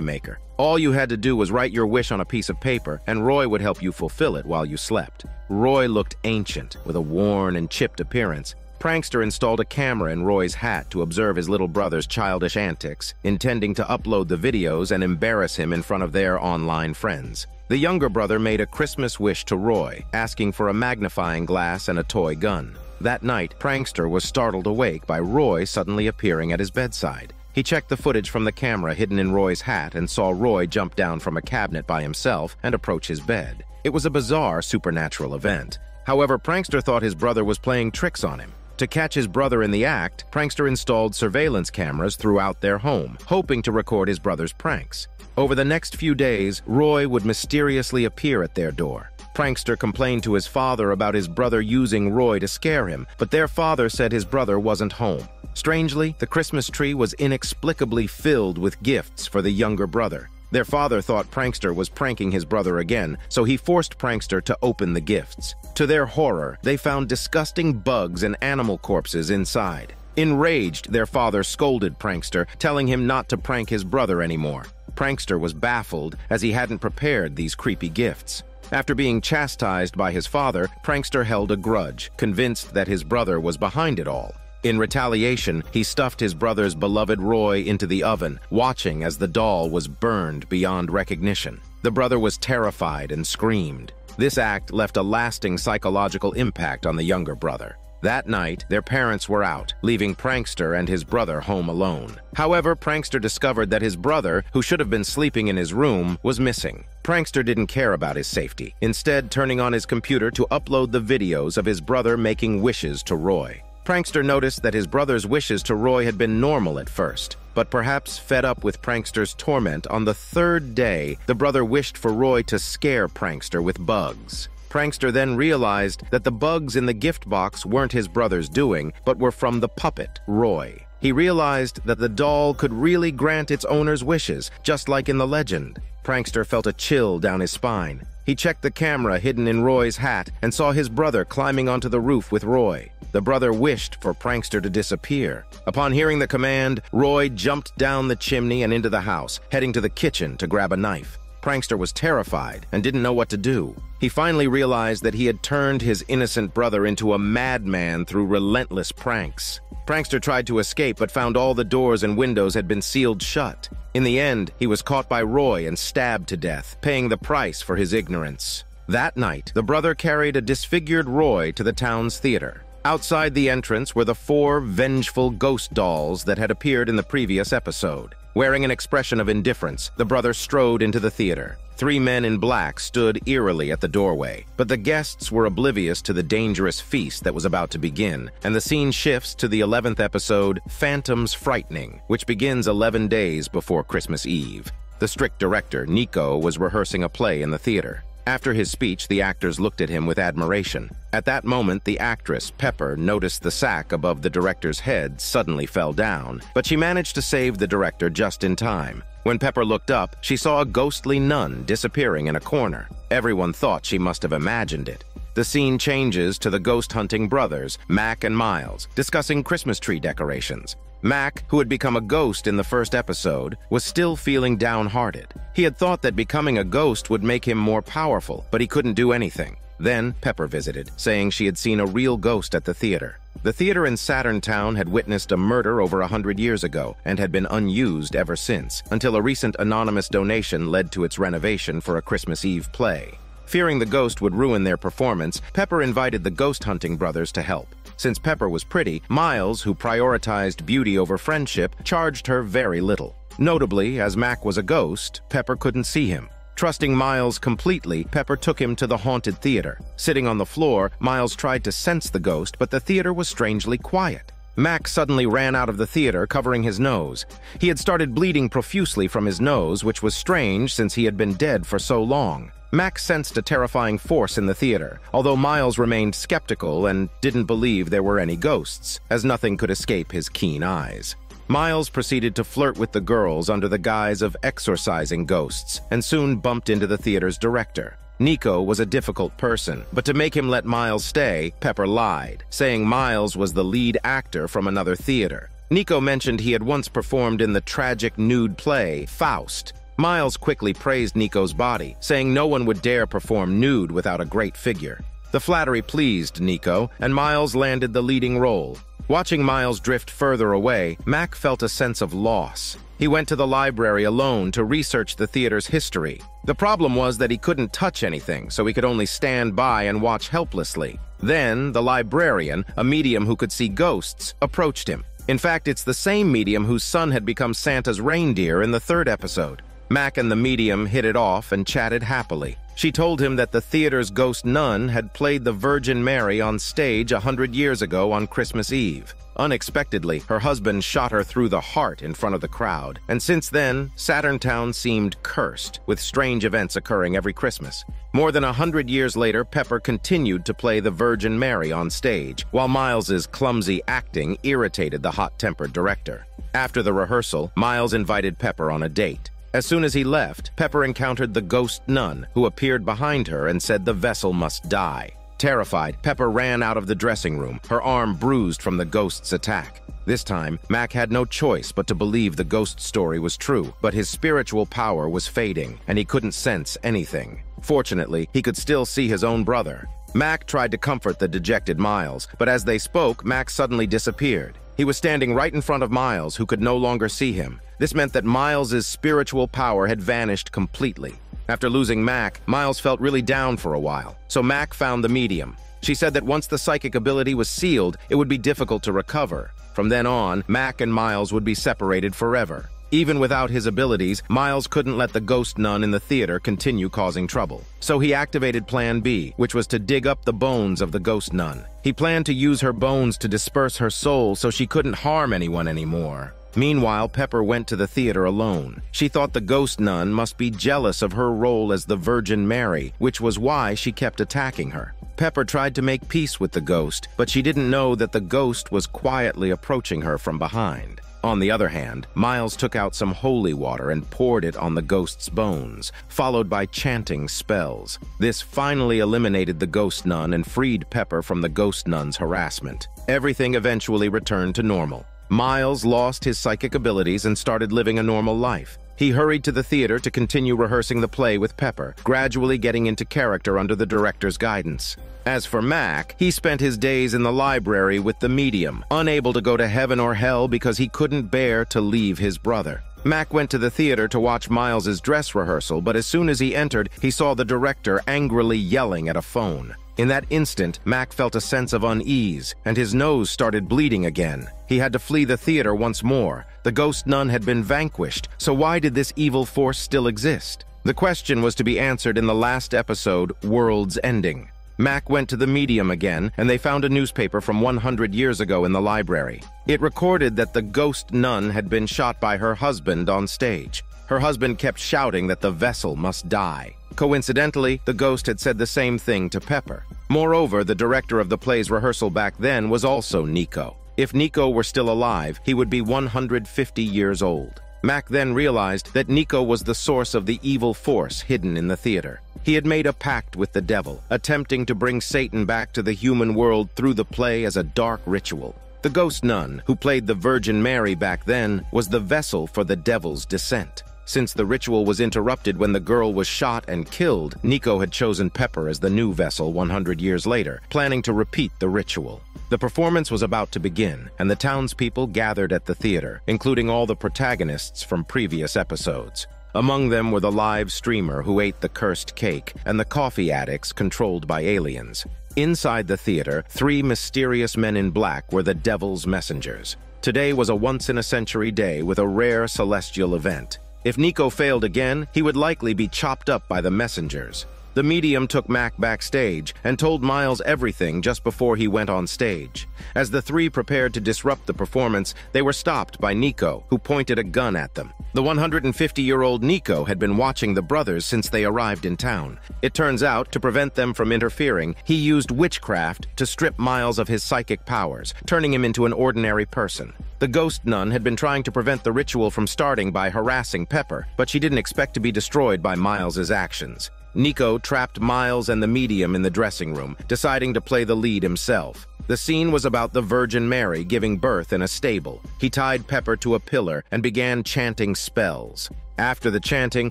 maker. All you had to do was write your wish on a piece of paper, and Roy would help you fulfill it while you slept. Roy looked ancient, with a worn and chipped appearance. Prankster installed a camera in Roy's hat to observe his little brother's childish antics, intending to upload the videos and embarrass him in front of their online friends. The younger brother made a Christmas wish to Roy, asking for a magnifying glass and a toy gun. That night, Prankster was startled awake by Roy suddenly appearing at his bedside. He checked the footage from the camera hidden in Roy's hat and saw Roy jump down from a cabinet by himself and approach his bed. It was a bizarre supernatural event. However, Prankster thought his brother was playing tricks on him. To catch his brother in the act, Prankster installed surveillance cameras throughout their home, hoping to record his brother's pranks. Over the next few days, Roy would mysteriously appear at their door. Prankster complained to his father about his brother using Roy to scare him, but their father said his brother wasn't home. Strangely, the Christmas tree was inexplicably filled with gifts for the younger brother. Their father thought Prankster was pranking his brother again, so he forced Prankster to open the gifts. To their horror, they found disgusting bugs and animal corpses inside. Enraged, their father scolded Prankster, telling him not to prank his brother anymore. Prankster was baffled, as he hadn't prepared these creepy gifts. After being chastised by his father, Prankster held a grudge, convinced that his brother was behind it all. In retaliation, he stuffed his brother's beloved Roy into the oven, watching as the doll was burned beyond recognition. The brother was terrified and screamed. This act left a lasting psychological impact on the younger brother. That night, their parents were out, leaving Prankster and his brother home alone. However, Prankster discovered that his brother, who should have been sleeping in his room, was missing. Prankster didn't care about his safety, instead turning on his computer to upload the videos of his brother making wishes to Roy. Prankster noticed that his brother's wishes to Roy had been normal at first, but perhaps fed up with Prankster's torment, on the third day, the brother wished for Roy to scare Prankster with bugs. Prankster then realized that the bugs in the gift box weren't his brother's doing, but were from the puppet, Roy. He realized that the doll could really grant its owner's wishes, just like in the legend. Prankster felt a chill down his spine. He checked the camera hidden in Roy's hat and saw his brother climbing onto the roof with Roy. The brother wished for Prankster to disappear. Upon hearing the command, Roy jumped down the chimney and into the house, heading to the kitchen to grab a knife. Prankster was terrified and didn't know what to do. He finally realized that he had turned his innocent brother into a madman through relentless pranks. Prankster tried to escape but found all the doors and windows had been sealed shut. In the end, he was caught by Roy and stabbed to death, paying the price for his ignorance. That night, the brother carried a disfigured Roy to the town's theater. Outside the entrance were the four vengeful ghost dolls that had appeared in the previous episode. Wearing an expression of indifference, the brother strode into the theater. Three men in black stood eerily at the doorway, but the guests were oblivious to the dangerous feast that was about to begin, and the scene shifts to the 11th episode, Phantoms Frightening, which begins 11 days before Christmas Eve. The strict director, Nico, was rehearsing a play in the theater. After his speech, the actors looked at him with admiration. At that moment, the actress, Pepper, noticed the sack above the director's head suddenly fell down, but she managed to save the director just in time. When Pepper looked up, she saw a ghostly nun disappearing in a corner. Everyone thought she must have imagined it. The scene changes to the ghost-hunting brothers, Mac and Miles, discussing Christmas tree decorations. Mac, who had become a ghost in the first episode, was still feeling downhearted. He had thought that becoming a ghost would make him more powerful, but he couldn't do anything. Then, Pepper visited, saying she had seen a real ghost at the theater. The theater in Saturn Town had witnessed a murder over 100 years ago and had been unused ever since, until a recent anonymous donation led to its renovation for a Christmas Eve play. Fearing the ghost would ruin their performance, Pepper invited the ghost-hunting brothers to help. Since Pepper was pretty, Miles, who prioritized beauty over friendship, charged her very little. Notably, as Mac was a ghost, Pepper couldn't see him. Trusting Miles completely, Pepper took him to the haunted theater. Sitting on the floor, Miles tried to sense the ghost, but the theater was strangely quiet. Mac suddenly ran out of the theater, covering his nose. He had started bleeding profusely from his nose, which was strange since he had been dead for so long. Mac sensed a terrifying force in the theater, although Miles remained skeptical and didn't believe there were any ghosts, as nothing could escape his keen eyes. Miles proceeded to flirt with the girls under the guise of exorcising ghosts, and soon bumped into the theater's director. Nico was a difficult person, but to make him let Miles stay, Pepper lied, saying Miles was the lead actor from another theater. Nico mentioned he had once performed in the tragic nude play, Faust. Miles quickly praised Nico's body, saying no one would dare perform nude without a great figure. The flattery pleased Nico, and Miles landed the leading role. Watching Miles drift further away, Mac felt a sense of loss. He went to the library alone to research the theater's history. The problem was that he couldn't touch anything, so he could only stand by and watch helplessly. Then, the librarian, a medium who could see ghosts, approached him. In fact, it's the same medium whose son had become Santa's reindeer in the third episode. Mac and the medium hit it off and chatted happily. She told him that the theater's ghost nun had played the Virgin Mary on stage 100 years ago on Christmas Eve. Unexpectedly, her husband shot her through the heart in front of the crowd, and since then, Saturn Town seemed cursed, with strange events occurring every Christmas. More than 100 years later, Pepper continued to play the Virgin Mary on stage, while Miles's clumsy acting irritated the hot-tempered director. After the rehearsal, Miles invited Pepper on a date. As soon as he left, Pepper encountered the ghost nun, who appeared behind her and said the vessel must die. Terrified, Pepper ran out of the dressing room, her arm bruised from the ghost's attack. This time, Mac had no choice but to believe the ghost story was true, but his spiritual power was fading, and he couldn't sense anything. Fortunately, he could still see his own brother. Mac tried to comfort the dejected Miles, but as they spoke, Mac suddenly disappeared. He was standing right in front of Miles, who could no longer see him. This meant that Miles's spiritual power had vanished completely. After losing Mac, Miles felt really down for a while, so Mac found the medium. She said that once the psychic ability was sealed, it would be difficult to recover. From then on, Mac and Miles would be separated forever. Even without his abilities, Miles couldn't let the ghost nun in the theater continue causing trouble. So he activated Plan B, which was to dig up the bones of the ghost nun. He planned to use her bones to disperse her soul so she couldn't harm anyone anymore. Meanwhile, Pepper went to the theater alone. She thought the ghost nun must be jealous of her role as the Virgin Mary, which was why she kept attacking her. Pepper tried to make peace with the ghost, but she didn't know that the ghost was quietly approaching her from behind. On the other hand, Miles took out some holy water and poured it on the ghost's bones, followed by chanting spells. This finally eliminated the ghost nun and freed Pepper from the ghost nun's harassment. Everything eventually returned to normal. Miles lost his psychic abilities and started living a normal life. He hurried to the theater to continue rehearsing the play with Pepper, gradually getting into character under the director's guidance. As for Mac, he spent his days in the library with the medium, unable to go to heaven or hell because he couldn't bear to leave his brother. Mac went to the theater to watch Miles's dress rehearsal, but as soon as he entered, he saw the director angrily yelling at a phone. In that instant, Mac felt a sense of unease, and his nose started bleeding again. He had to flee the theater once more. The ghost nun had been vanquished, so why did this evil force still exist? The question was to be answered in the last episode, World's Ending. Mac went to the medium again, and they found a newspaper from 100 years ago in the library. It recorded that the ghost nun had been shot by her husband on stage. Her husband kept shouting that the vessel must die. Coincidentally, the ghost had said the same thing to Pepper. Moreover, the director of the play's rehearsal back then was also Nico. If Nico were still alive, he would be 150 years old. Mac then realized that Nico was the source of the evil force hidden in the theater. He had made a pact with the devil, attempting to bring Satan back to the human world through the play as a dark ritual. The ghost nun, who played the Virgin Mary back then, was the vessel for the devil's descent. Since the ritual was interrupted when the girl was shot and killed, Nico had chosen Pepper as the new vessel 100 years later, planning to repeat the ritual. The performance was about to begin, and the townspeople gathered at the theater, including all the protagonists from previous episodes. Among them were the live streamer who ate the cursed cake and the coffee addicts controlled by aliens. Inside the theater, 3 mysterious men in black were the devil's messengers. Today was a once-in-a-century day with a rare celestial event. If Nico failed again, he would likely be chopped up by the messengers. The medium took Mac backstage and told Miles everything just before he went on stage. As the 3 prepared to disrupt the performance, they were stopped by Nico, who pointed a gun at them. The 150-year-old Nico had been watching the brothers since they arrived in town. It turns out, to prevent them from interfering, he used witchcraft to strip Miles of his psychic powers, turning him into an ordinary person. The ghost nun had been trying to prevent the ritual from starting by harassing Pepper, but she didn't expect to be destroyed by Miles's actions. Nico trapped Miles and the medium in the dressing room, deciding to play the lead himself. The scene was about the Virgin Mary giving birth in a stable. He tied Pepper to a pillar and began chanting spells. After the chanting,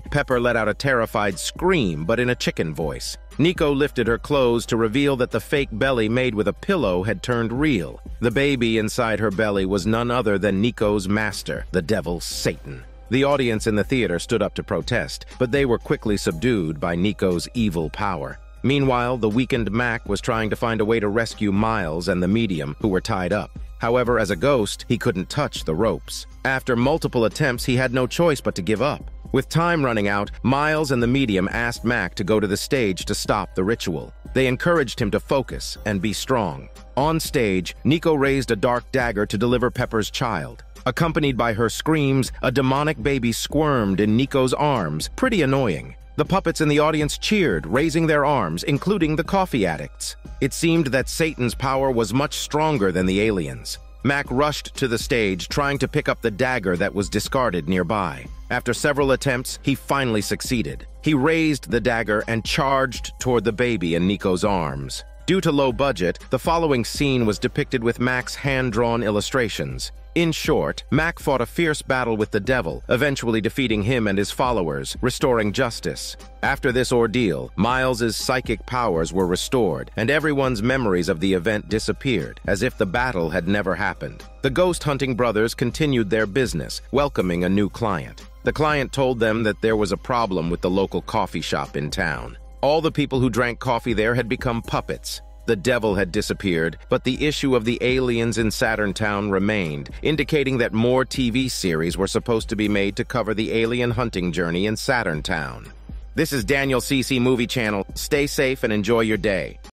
Pepper let out a terrified scream, but in a chicken voice. Nico lifted her clothes to reveal that the fake belly made with a pillow had turned real. The baby inside her belly was none other than Nico's master, the devil Satan. The audience in the theater stood up to protest, but they were quickly subdued by Nico's evil power. Meanwhile, the weakened Mac was trying to find a way to rescue Miles and the medium, who were tied up. However, as a ghost, he couldn't touch the ropes. After multiple attempts, he had no choice but to give up. With time running out, Miles and the medium asked Mac to go to the stage to stop the ritual. They encouraged him to focus and be strong. On stage, Nico raised a dark dagger to deliver Pepper's child. Accompanied by her screams, a demonic baby squirmed in Nico's arms, pretty annoying. The puppets in the audience cheered, raising their arms, including the coffee addicts. It seemed that Satan's power was much stronger than the aliens. Mac rushed to the stage, trying to pick up the dagger that was discarded nearby. After several attempts, he finally succeeded. He raised the dagger and charged toward the baby in Nico's arms. Due to low budget, the following scene was depicted with Mac's hand-drawn illustrations. In short, Mac fought a fierce battle with the devil, eventually defeating him and his followers, restoring justice. After this ordeal, Miles's psychic powers were restored, and everyone's memories of the event disappeared, as if the battle had never happened. The ghost-hunting brothers continued their business, welcoming a new client. The client told them that there was a problem with the local coffee shop in town. All the people who drank coffee there had become puppets. The devil had disappeared, but the issue of the aliens in Saturn Town remained, indicating that more TV series were supposed to be made to cover the alien hunting journey in Saturn Town. This is Daniel CC Movie Channel. Stay safe and enjoy your day.